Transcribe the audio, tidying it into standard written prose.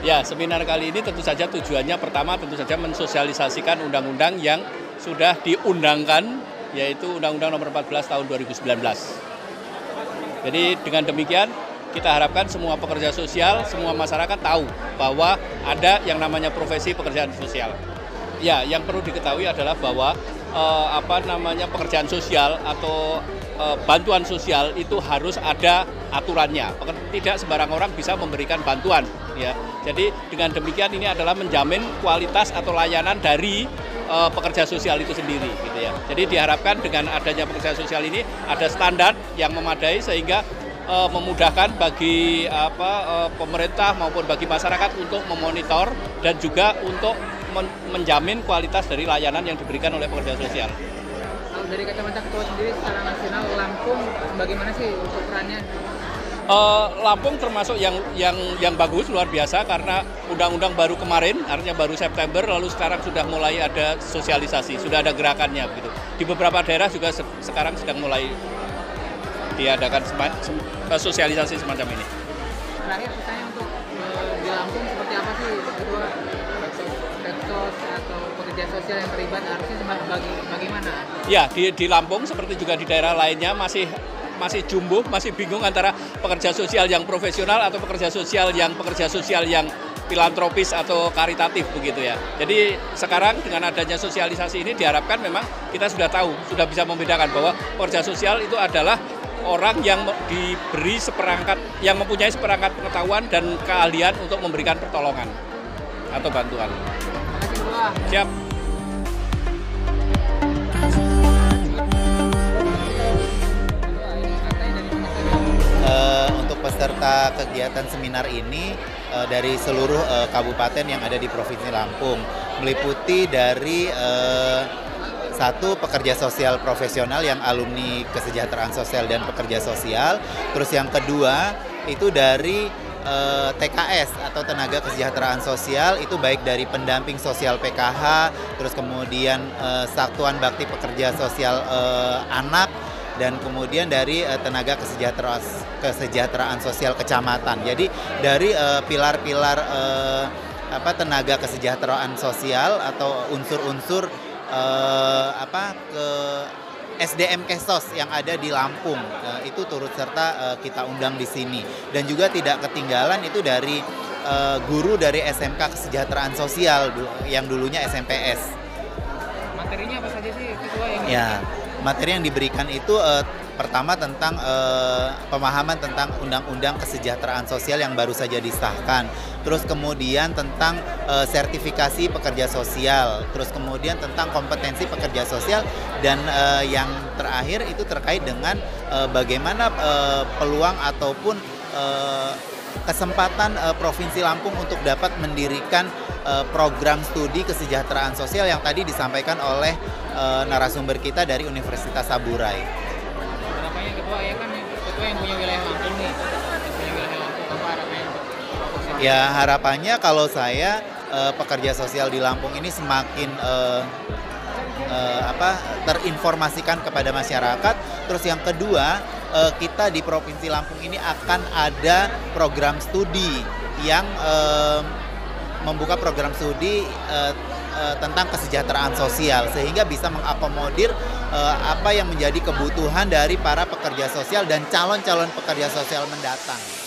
Ya, seminar kali ini tentu saja tujuannya pertama tentu saja mensosialisasikan undang-undang yang sudah diundangkan, yaitu Undang-Undang Nomor 14 Tahun 2019. Jadi dengan demikian kita harapkan semua pekerja sosial, semua masyarakat tahu bahwa ada yang namanya profesi pekerjaan sosial. Ya, yang perlu diketahui adalah bahwa pekerjaan sosial atau bantuan sosial itu harus ada aturannya. Tidak sembarang orang bisa memberikan bantuan, ya. Jadi dengan demikian ini adalah menjamin kualitas atau layanan dari pekerja sosial itu sendiri, gitu ya. Jadi diharapkan dengan adanya pekerja sosial ini ada standar yang memadai sehingga memudahkan bagi pemerintah maupun bagi masyarakat untuk memonitor dan juga untuk menjamin kualitas dari layanan yang diberikan oleh pekerja sosial. Dari kacamata ketua sendiri secara nasional, Lampung bagaimana sih untuk perannya? Lampung termasuk yang bagus, luar biasa, karena undang-undang baru kemarin, artinya baru September, lalu sekarang sudah mulai ada sosialisasi, sudah ada gerakannya begitu. Di beberapa daerah juga sekarang sedang mulai diadakan sosialisasi semacam ini. Terakhir pertanyaan untuk di Lampung, seperti apa sih ketua KESOS atau pekerja sosial yang terlibat harusnya bagaimana? Ya, di Lampung seperti juga di daerah lainnya masih jumbo, masih bingung antara pekerja sosial yang profesional atau pekerja sosial yang filantropis atau karitatif, begitu ya. Jadi sekarang dengan adanya sosialisasi ini diharapkan memang kita sudah tahu, sudah bisa membedakan bahwa pekerja sosial itu adalah orang yang mempunyai seperangkat pengetahuan dan keahlian untuk memberikan pertolongan atau bantuan. Siap. Untuk peserta kegiatan seminar ini dari seluruh kabupaten yang ada di Provinsi Lampung, meliputi dari satu pekerja sosial profesional yang alumni kesejahteraan sosial dan pekerja sosial, terus yang kedua itu dari TKS atau tenaga kesejahteraan sosial, itu baik dari pendamping sosial PKH, terus kemudian Satuan Bakti Pekerja Sosial Anak, dan kemudian dari tenaga kesejahteraan sosial kecamatan. Jadi dari pilar-pilar tenaga kesejahteraan sosial atau unsur-unsur SDM KESOS yang ada di Lampung itu turut serta kita undang di sini. Dan juga tidak ketinggalan itu dari guru dari SMK Kesejahteraan Sosial yang dulunya SMPS. Materinya apa saja sih ketua yang materi yang diberikan itu pertama tentang pemahaman tentang Undang-Undang Kesejahteraan Sosial yang baru saja disahkan. Terus kemudian tentang sertifikasi pekerja sosial. Terus kemudian tentang kompetensi pekerja sosial. Dan yang terakhir itu terkait dengan bagaimana peluang ataupun kesempatan Provinsi Lampung untuk dapat mendirikan program studi kesejahteraan sosial yang tadi disampaikan oleh narasumber kita dari Universitas Saburai. Kenapa ya ketua? Ya kan ketua yang punya wilayah Lampung nih. Punya wilayah Lampung, apa harapannya? Ya, harapannya kalau saya pekerja sosial di Lampung ini semakin terinformasikan kepada masyarakat. Terus yang kedua, kita di Provinsi Lampung ini akan ada program studi yang membuka program studi tentang kesejahteraan sosial, sehingga bisa mengakomodir apa yang menjadi kebutuhan dari para pekerja sosial dan calon-calon pekerja sosial mendatang.